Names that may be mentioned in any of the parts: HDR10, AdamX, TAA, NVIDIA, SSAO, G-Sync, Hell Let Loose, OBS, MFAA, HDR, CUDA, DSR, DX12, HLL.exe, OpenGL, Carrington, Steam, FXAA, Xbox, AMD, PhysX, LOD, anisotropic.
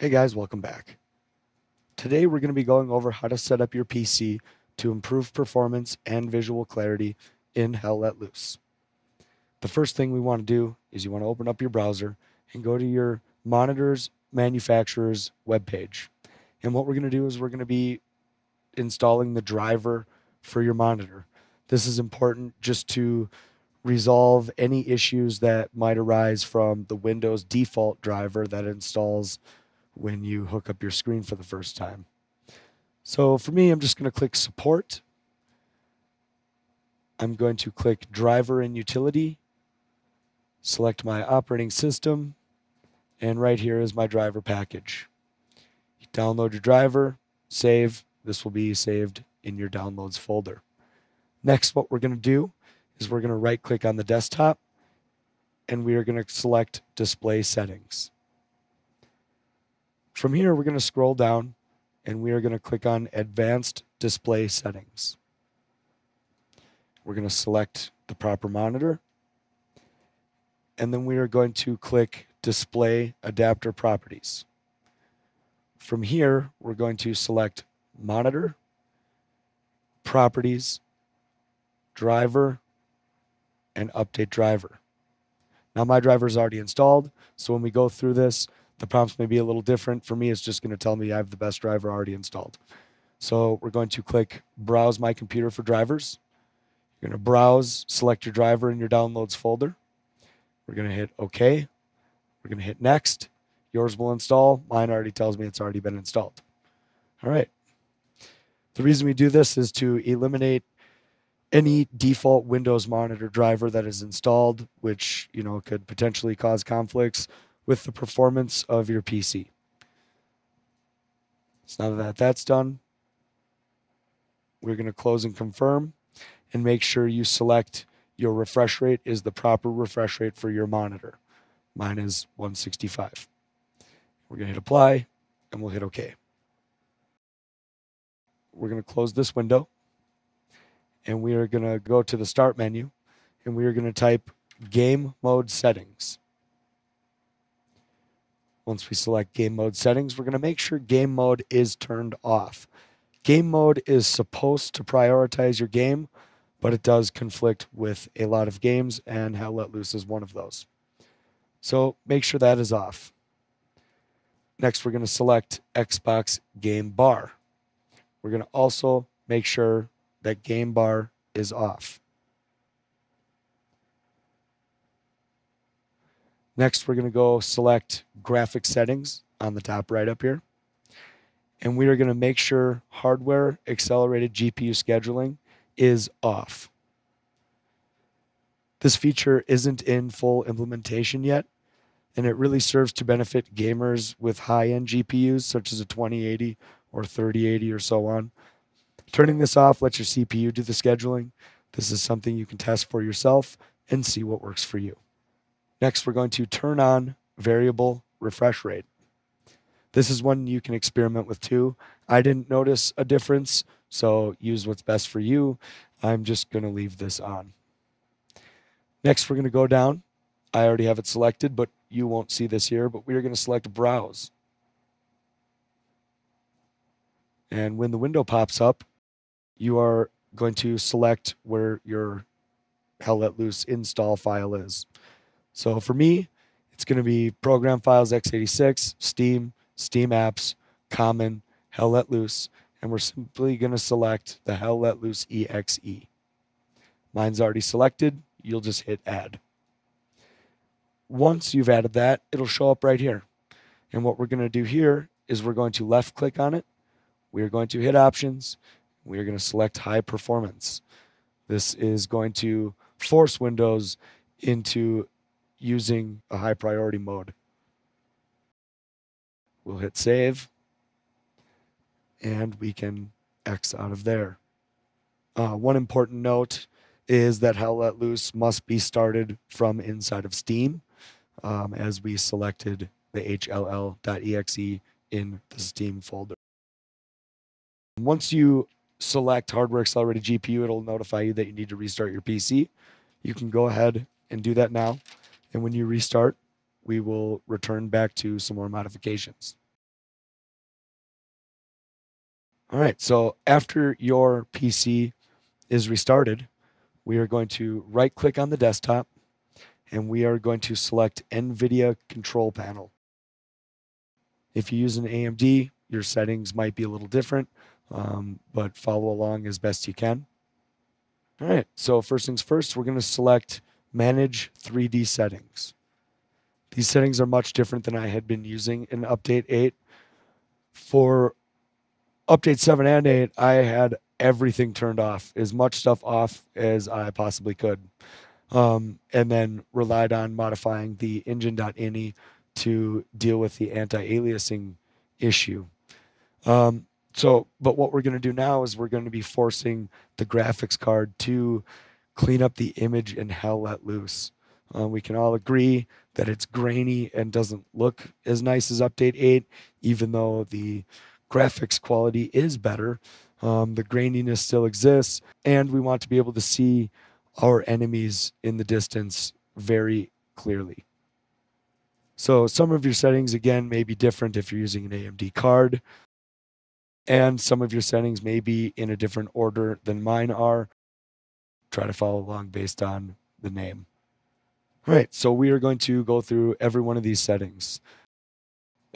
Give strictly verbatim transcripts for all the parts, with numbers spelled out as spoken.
Hey guys, welcome back. Today we're going to be going over how to set up your P C to improve performance and visual clarity in Hell Let Loose. The first thing we want to do is you want to open up your browser and go to your monitor's manufacturer's webpage. And what we're going to do is we're going to be installing the driver for your monitor. This is important just to resolve any issues that might arise from the Windows default driver that installs when you hook up your screen for the first time. So for me, I'm just going to click support. I'm going to click driver and utility, select my operating system, and right here is my driver package. You download your driver, save. This will be saved in your downloads folder. Next, what we're going to do is we're going to right click on the desktop and we are going to select display settings. From here, we're going to scroll down and we are going to click on Advanced Display Settings. We're going to select the proper monitor. And then we are going to click Display Adapter Properties. From here, we're going to select Monitor, Properties, Driver, and Update Driver. Now, my driver is already installed, so when we go through this, the prompts may be a little different. For me, it's just going to tell me I have the best driver already installed. So we're going to click Browse My Computer for Drivers. You're going to browse, select your driver in your downloads folder. We're going to hit OK. We're going to hit Next. Yours will install. Mine already tells me it's already been installed. All right. The reason we do this is to eliminate any default Windows monitor driver that is installed, which, you know, could potentially cause conflicts with the performance of your P C. So now that that's done, we're going to close and confirm and make sure you select your refresh rate is the proper refresh rate for your monitor. Mine is one sixty-five. We're going to hit apply and we'll hit OK. We're going to close this window and we are going to go to the start menu and we are going to type game mode settings. Once we select game mode settings, we're going to make sure game mode is turned off. Game mode is supposed to prioritize your game, but it does conflict with a lot of games, and Hell Let Loose is one of those. So make sure that is off. Next, we're going to select Xbox Game Bar. We're going to also make sure that Game Bar is off. Next, we're going to go select graphic settings on the top right up here. And we are going to make sure hardware accelerated G P U scheduling is off. This feature isn't in full implementation yet, and it really serves to benefit gamers with high-end G P Us such as a twenty eighty or thirty eighty or so on. Turning this off lets your C P U do the scheduling. This is something you can test for yourself and see what works for you. Next, we're going to turn on variable refresh rate. This is one you can experiment with too. I didn't notice a difference, so use what's best for you. I'm just going to leave this on. Next, we're going to go down. I already have it selected, but you won't see this here, but we're going to select Browse. And when the window pops up, you are going to select where your Hell Let Loose install file is. So for me, it's going to be Program Files x eighty-six, Steam, Steam Apps, Common, Hell Let Loose, and we're simply going to select the Hell Let Loose E X E. Mine's already selected. You'll just hit Add. Once you've added that, it'll show up right here. And what we're going to do here is we're going to left-click on it. We're going to hit Options. We're going to select High Performance. This is going to force Windows into using a high priority mode. We'll hit save and we can X out of there. Uh, one important note is that Hell Let Loose must be started from inside of Steam, um, as we selected the H L L dot E X E in the Steam folder. Once you select Hardware Accelerated G P U, it'll notify you that you need to restart your P C. You can go ahead and do that now. And when you restart, we will return back to some more modifications. All right, so after your P C is restarted, we are going to right-click on the desktop, and we are going to select NVIDIA Control Panel. If you use an A M D, your settings might be a little different, um, but follow along as best you can. All right, so first things first, we're going to select Manage three D Settings. These settings are much different than I had been using in Update eight. For Update seven and eight, I had everything turned off, as much stuff off as I possibly could, um, and then relied on modifying the engine.ini to deal with the anti-aliasing issue. Um, so, but what we're going to do now is we're going to be forcing the graphics card to clean up the image in Hell Let Loose. Uh, we can all agree that it's grainy and doesn't look as nice as Update eight, even though the graphics quality is better. Um, the graininess still exists, and we want to be able to see our enemies in the distance very clearly. So some of your settings, again, may be different if you're using an A M D card, and some of your settings may be in a different order than mine are. Try to follow along based on the name. All right, so we are going to go through every one of these settings.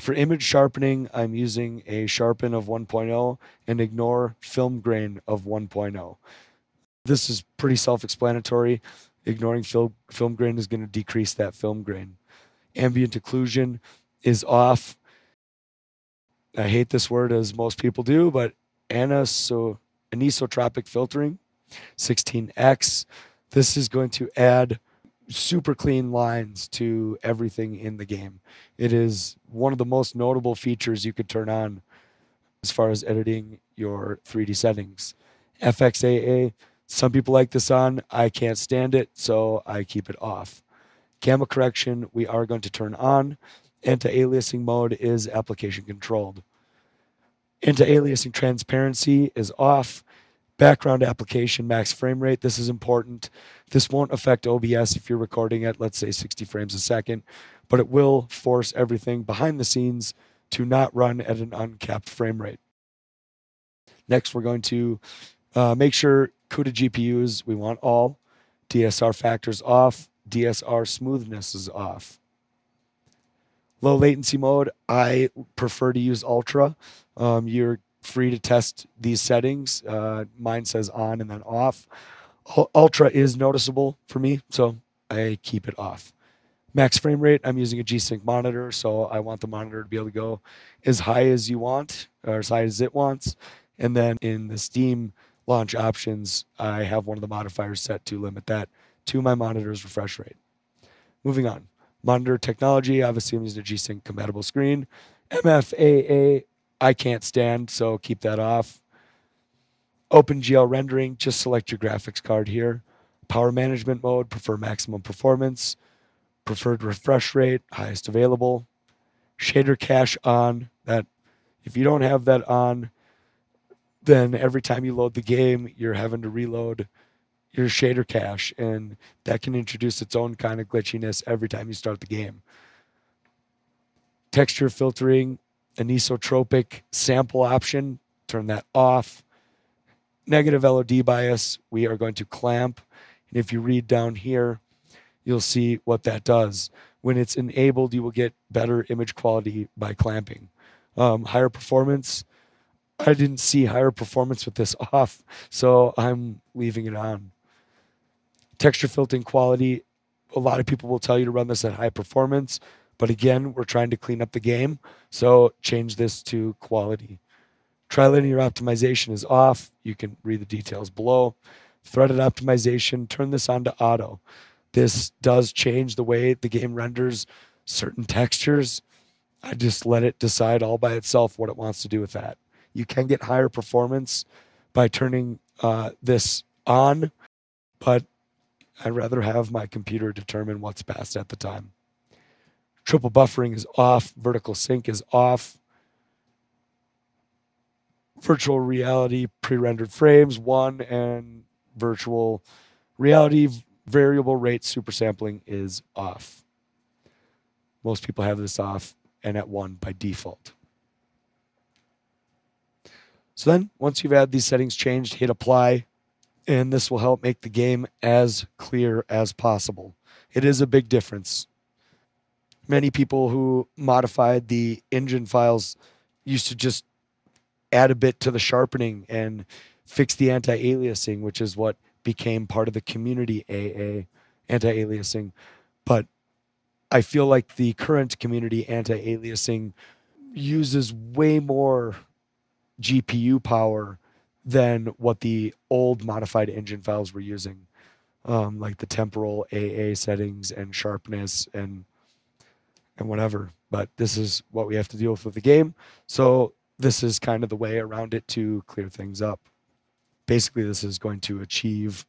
For image sharpening, I'm using a sharpen of one point oh and ignore film grain of one point oh. This is pretty self-explanatory. Ignoring film, film grain is going to decrease that film grain. Ambient occlusion is off. I hate this word, as most people do, but aniso, anisotropic filtering, sixteen X. This is going to add super clean lines to everything in the game. It is one of the most notable features you could turn on as far as editing your three D settings. F X A A, some people like this on. I can't stand it, so I keep it off. Gamma correction, we are going to turn on. Anti-aliasing mode is application controlled. Anti-aliasing transparency is off. Background application max frame rate, this is important. This won't affect O B S if you're recording at, let's say, sixty frames a second, but it will force everything behind the scenes to not run at an uncapped frame rate. Next, we're going to uh, make sure CUDA G P Us, we want all. D S R factors off. D S R smoothness is off. Low latency mode, I prefer to use ultra. Um, you're free to test these settings. Uh, mine says on and then off. Ultra is noticeable for me, so I keep it off. Max frame rate, I'm using a G-Sync monitor, so I want the monitor to be able to go as high as you want, or as high as it wants. And then in the Steam launch options, I have one of the modifiers set to limit that to my monitor's refresh rate. Moving on. Monitor technology, obviously I'm using a G-Sync compatible screen. M F A A, I can't stand, so keep that off. OpenGL rendering, just select your graphics card here. Power management mode, prefer maximum performance. Preferred refresh rate, highest available. Shader cache on, that if you don't have that on, then every time you load the game, you're having to reload your shader cache, and that can introduce its own kind of glitchiness every time you start the game. Texture filtering, anisotropic sample option, turn that off. Negative L O D bias, we are going to clamp. And if you read down here, you'll see what that does. When it's enabled, you will get better image quality by clamping. Um, higher performance, I didn't see higher performance with this off, so I'm leaving it on. Texture filtering quality, a lot of people will tell you to run this at high performance, but again, we're trying to clean up the game, so change this to quality. Trilinear optimization is off. You can read the details below. Threaded optimization, turn this on to auto. This does change the way the game renders certain textures. I just let it decide all by itself what it wants to do with that. You can get higher performance by turning uh, this on, but I'd rather have my computer determine what's best at the time. Triple buffering is off. Vertical sync is off. Virtual reality pre-rendered frames, one, and virtual reality variable rate super sampling is off. Most people have this off and at one by default. So then once you've had these settings changed, hit apply, and this will help make the game as clear as possible. It is a big difference. Many people who modified the engine files used to just add a bit to the sharpening and fix the anti-aliasing, which is what became part of the community A A, anti-aliasing. But I feel like the current community anti-aliasing uses way more G P U power than what the old modified engine files were using, um, like the temporal A A settings and sharpness and and whatever. But this is what we have to deal with with the game. So this is kind of the way around it to clear things up. Basically, this is going to achieve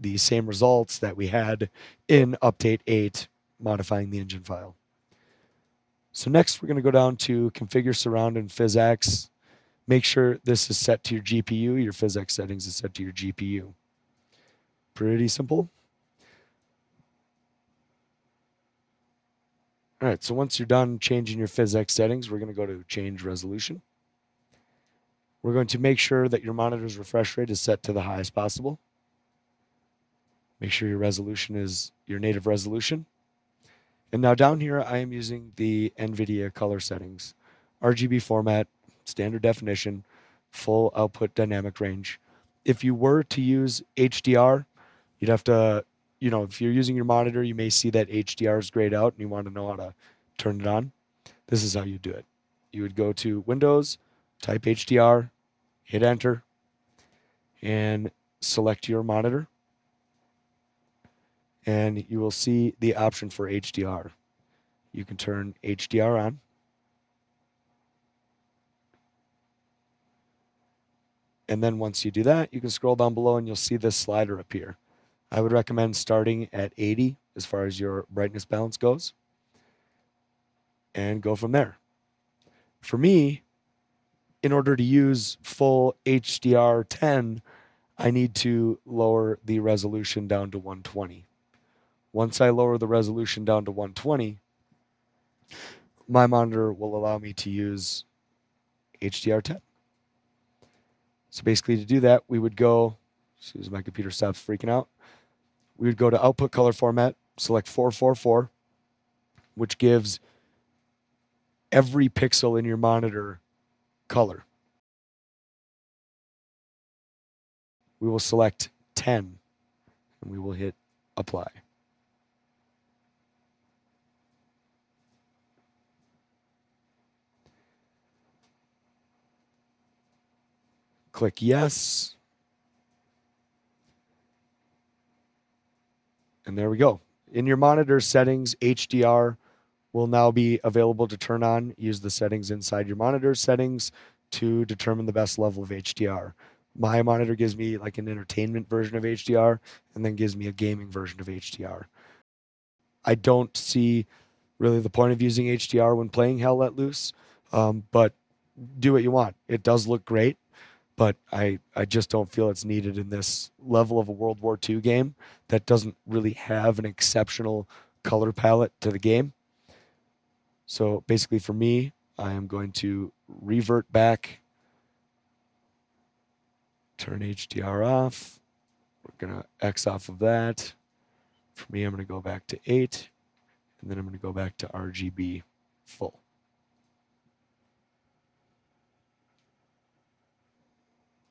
the same results that we had in update eight, modifying the engine file. So next, we're going to go down to configure surround in PhysX. Make sure this is set to your G P U. Your PhysX settings is set to your G P U. Pretty simple. All right, so once you're done changing your PhysX settings, we're going to go to change resolution. We're going to make sure that your monitor's refresh rate is set to the highest possible. Make sure your resolution is your native resolution. And now down here, I am using the NVIDIA color settings. R G B format, standard definition, full output dynamic range. If you were to use H D R, you'd have to, you know, if you're using your monitor, you may see that H D R is grayed out and you want to know how to turn it on. This is how you do it. You would go to Windows, type H D R, hit enter, and select your monitor. And you will see the option for H D R. You can turn H D R on. And then once you do that, you can scroll down below and you'll see this slider appear. I would recommend starting at eighty as far as your brightness balance goes, and go from there. For me, in order to use full H D R ten, I need to lower the resolution down to one twenty. Once I lower the resolution down to one twenty, my monitor will allow me to use H D R ten. So basically to do that, we would go, as soon as my computer stops freaking out, we would go to output color format, select four four four, which gives every pixel in your monitor color. We will select ten and we will hit apply. Click yes. And there we go. In your monitor settings, H D R will now be available to turn on. Use the settings inside your monitor settings to determine the best level of H D R. My monitor gives me like an entertainment version of H D R and then gives me a gaming version of H D R. I don't see really the point of using H D R when playing Hell Let Loose, um, but do what you want. It does look great, but I, I just don't feel it's needed in this level of a World War Two game that doesn't really have an exceptional color palette to the game. So basically for me, I am going to revert back, turn H D R off. We're going to X off of that. For me, I'm going to go back to eight, and then I'm going to go back to R G B full.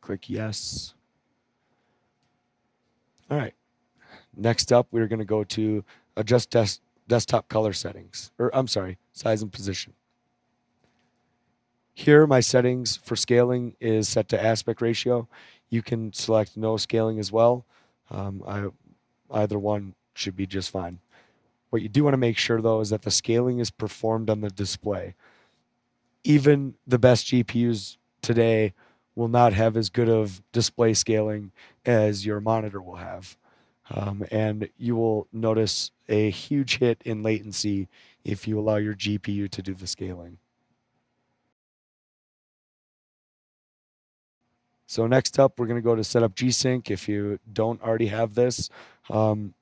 Click yes. All right. Next up, we're going to go to adjust des desktop color settings, or I'm sorry, size and position. Here, my settings for scaling is set to aspect ratio. You can select no scaling as well. Um, I, either one should be just fine. What you do want to make sure, though, is that the scaling is performed on the display. Even the best G P Us today will not have as good of display scaling as your monitor will have. Um, and you will notice a huge hit in latency if you allow your G P U to do the scaling. So next up, we're going to go to set up G-Sync. If you don't already have this, um,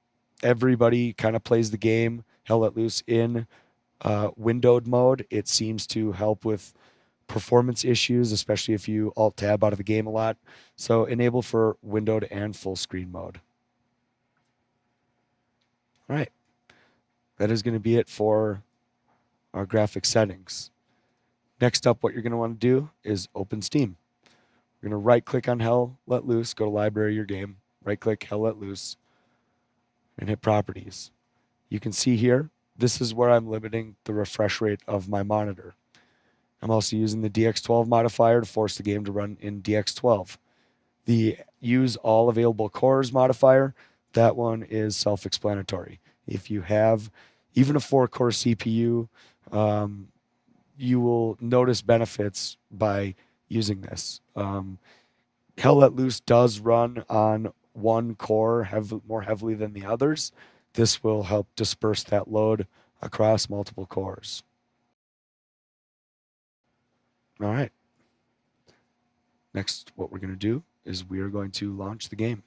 everybody kind of plays the game Hell Let Loose in uh, windowed mode. It seems to help with performance issues, especially if you alt-tab out of the game a lot. So enable for windowed and full screen mode. All right, that is going to be it for our graphic settings. Next up, what you're going to want to do is open Steam. You're going to right-click on Hell Let Loose, go to Library, your game, right-click Hell Let Loose, and hit Properties. You can see here, this is where I'm limiting the refresh rate of my monitor. I'm also using the D X twelve modifier to force the game to run in D X twelve. The Use All Available Cores modifier, that one is self-explanatory. If you have even a four-core C P U, um, you will notice benefits by using this. Um, Hell Let Loose does run on one core hev- more heavily than the others. This will help disperse that load across multiple cores. All right. Next, what we're going to do is we are going to launch the game.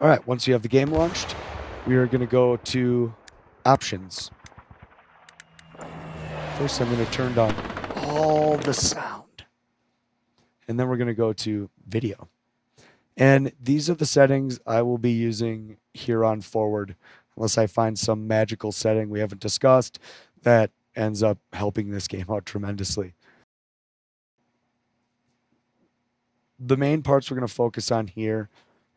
All right, once you have the game launched, we are going to go to Options. First, I'm going to turn down all the sound. And then we're going to go to Video. And these are the settings I will be using here on forward, unless I find some magical setting we haven't discussed that ends up helping this game out tremendously. The main parts we're going to focus on here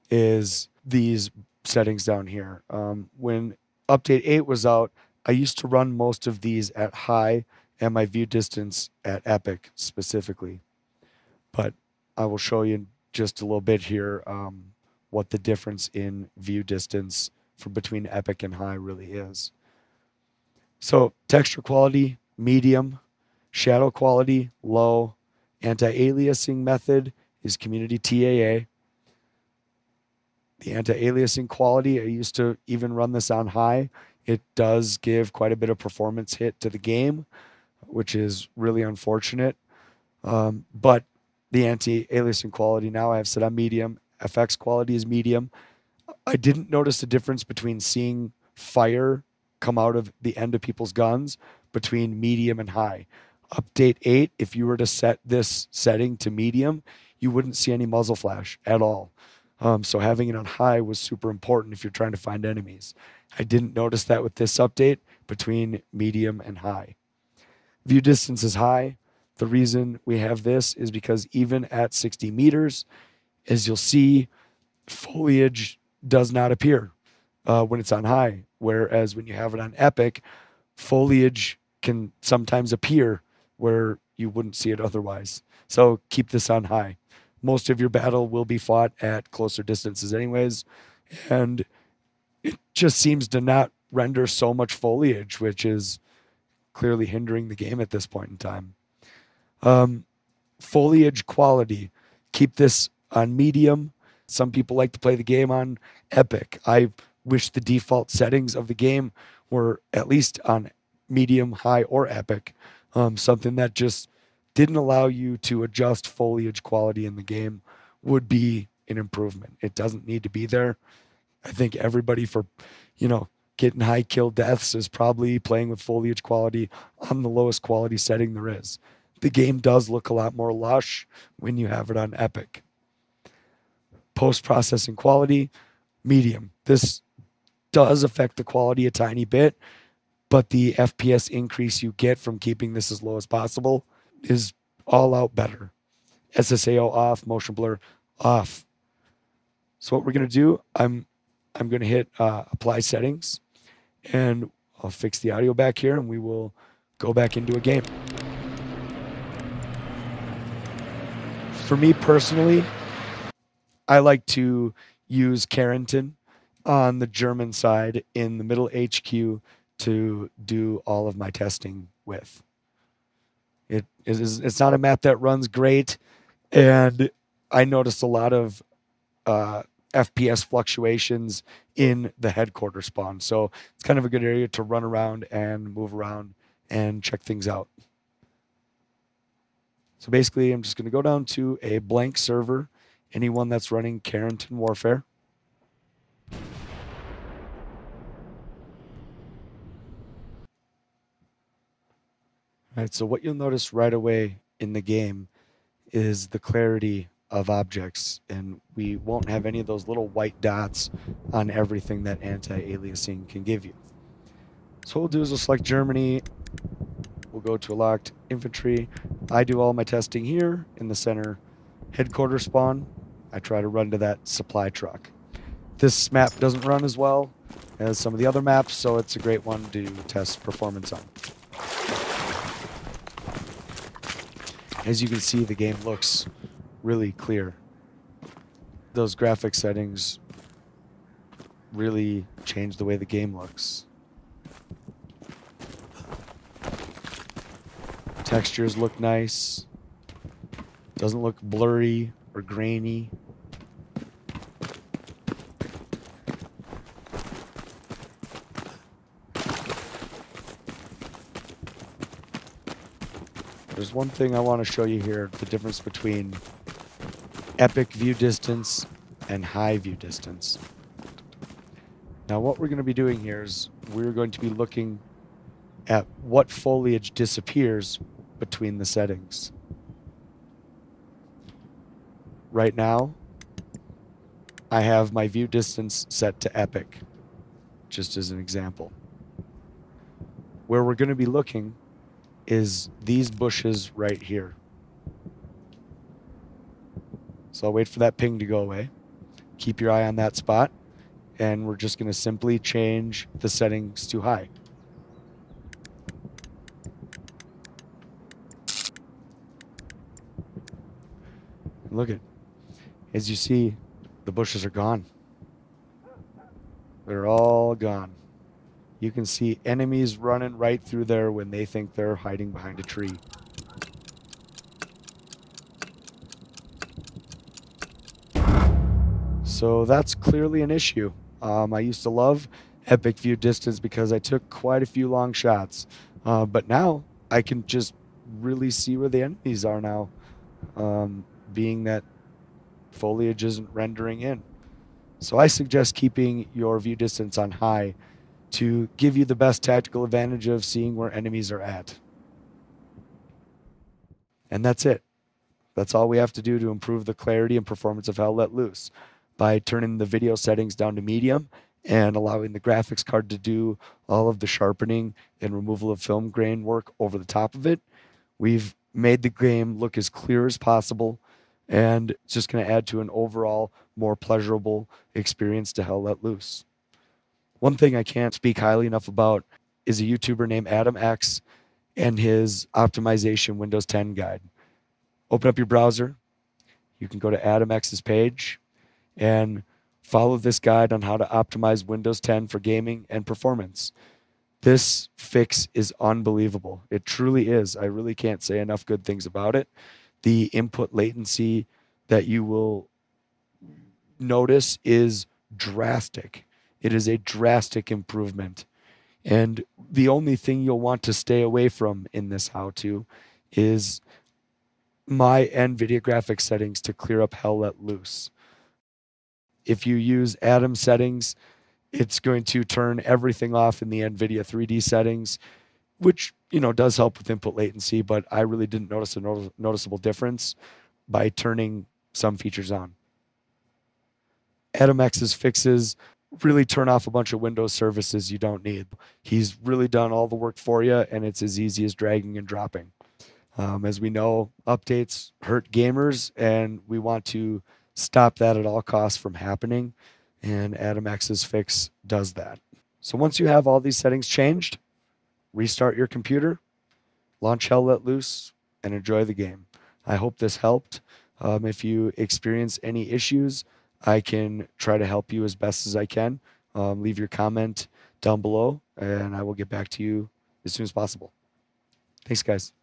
is these settings down here. Um, when update eight was out, I used to run most of these at high and my view distance at epic specifically. But I will show you in just a little bit here um, what the difference in view distance for between epic and high really is. So texture quality, medium, shadow quality, low, anti-aliasing method is community T A A. The anti-aliasing quality, I used to even run this on high. It does give quite a bit of performance hit to the game, which is really unfortunate. Um, but the anti-aliasing quality now I have set on medium. F X quality is medium. I didn't notice the difference between seeing fire come out of the end of people's guns between medium and high. Update eight, if you were to set this setting to medium, you wouldn't see any muzzle flash at all. Um, so having it on high was super important if you're trying to find enemies. I didn't notice that with this update between medium and high. View distance is high. The reason we have this is because even at sixty meters, as you'll see, foliage does not appear uh, when it's on high. Whereas when you have it on epic, foliage can sometimes appear where you wouldn't see it otherwise. So keep this on high. Most of your battle will be fought at closer distances anyways. And it just seems to not render so much foliage, which is clearly hindering the game at this point in time. Um, foliage quality. Keep this on medium. Some people like to play the game on epic. I wish the default settings of the game were at least on medium, high, or epic. Um, something that just didn't allow you to adjust foliage quality in the game would be an improvement. It doesn't need to be there. I think everybody for, you know, getting high kill deaths is probably playing with foliage quality on the lowest quality setting there is. The game does look a lot more lush when you have it on epic. Post-processing quality, medium. This does affect the quality a tiny bit, but the F P S increase you get from keeping this as low as possible is all out better. S S A O off, motion blur off. So what we're gonna do, I'm I'm gonna hit uh, apply settings, and I'll fix the audio back here, and we will go back into a game. For me personally, I like to use Carrington on the German side in the middle H Q to do all of my testing with. It is, it's not a map that runs great, and I noticed a lot of uh, F P S fluctuations in the headquarter spawn. So it's kind of a good area to run around and move around and check things out. So basically, I'm just going to go down to a blank server, anyone that's running Carrington Warfare. All right, so what you'll notice right away in the game is the clarity of objects, and we won't have any of those little white dots on everything that anti-aliasing can give you. So what we'll do is we'll select Germany, we'll go to a locked infantry. I do all my testing here in the center headquarter spawn. I try to run to that supply truck. This map doesn't run as well as some of the other maps, so it's a great one to test performance on. As you can see, the game looks really clear. Those graphic settings really change the way the game looks. Textures look nice. Doesn't look blurry or grainy. There's one thing I want to show you here, the difference between epic view distance and high view distance. Now what we're going to be doing here is we're going to be looking at what foliage disappears between the settings. Right now, I have my view distance set to epic, just as an example. Where we're going to be looking is these bushes right here. So I'll wait for that ping to go away. Keep your eye on that spot, and we're just going to simply change the settings to high. Look at, as you see, the bushes are gone. They're all gone. You can see enemies running right through there when they think they're hiding behind a tree. So that's clearly an issue. Um, I used to love epic view distance because I took quite a few long shots. Uh, but now I can just really see where the enemies are now. Um, being that foliage isn't rendering in. So I suggest keeping your view distance on high to give you the best tactical advantage of seeing where enemies are at. And that's it. That's all we have to do to improve the clarity and performance of Hell Let Loose by turning the video settings down to medium and allowing the graphics card to do all of the sharpening and removal of film grain work over the top of it. We've made the game look as clear as possible, and it's just going to add to an overall more pleasurable experience to Hell Let Loose. One thing I can't speak highly enough about is a YouTuber named AdamX and his optimization Windows ten guide. Open up your browser. You can go to AdamX's page and follow this guide on how to optimize Windows ten for gaming and performance. This fix is unbelievable. It truly is. I really can't say enough good things about it. The input latency that you will notice is drastic. It is a drastic improvement. And the only thing you'll want to stay away from in this how-to is my NVIDIA graphics settings to clear up Hell Let Loose. If you use Adam settings, it's going to turn everything off in the NVIDIA three D settings, which, you know, does help with input latency, but I really didn't notice a no noticeable difference by turning some features on. AdamX's fixes really turn off a bunch of Windows services you don't need. He's really done all the work for you, and it's as easy as dragging and dropping. Um, as we know, updates hurt gamers, and we want to stop that at all costs from happening, and AdamX's fix does that. So once you have all these settings changed, restart your computer, launch Hell Let Loose, and enjoy the game. I hope this helped. Um, if you experience any issues, I can try to help you as best as I can. Um, leave your comment down below, and I will get back to you as soon as possible. Thanks, guys.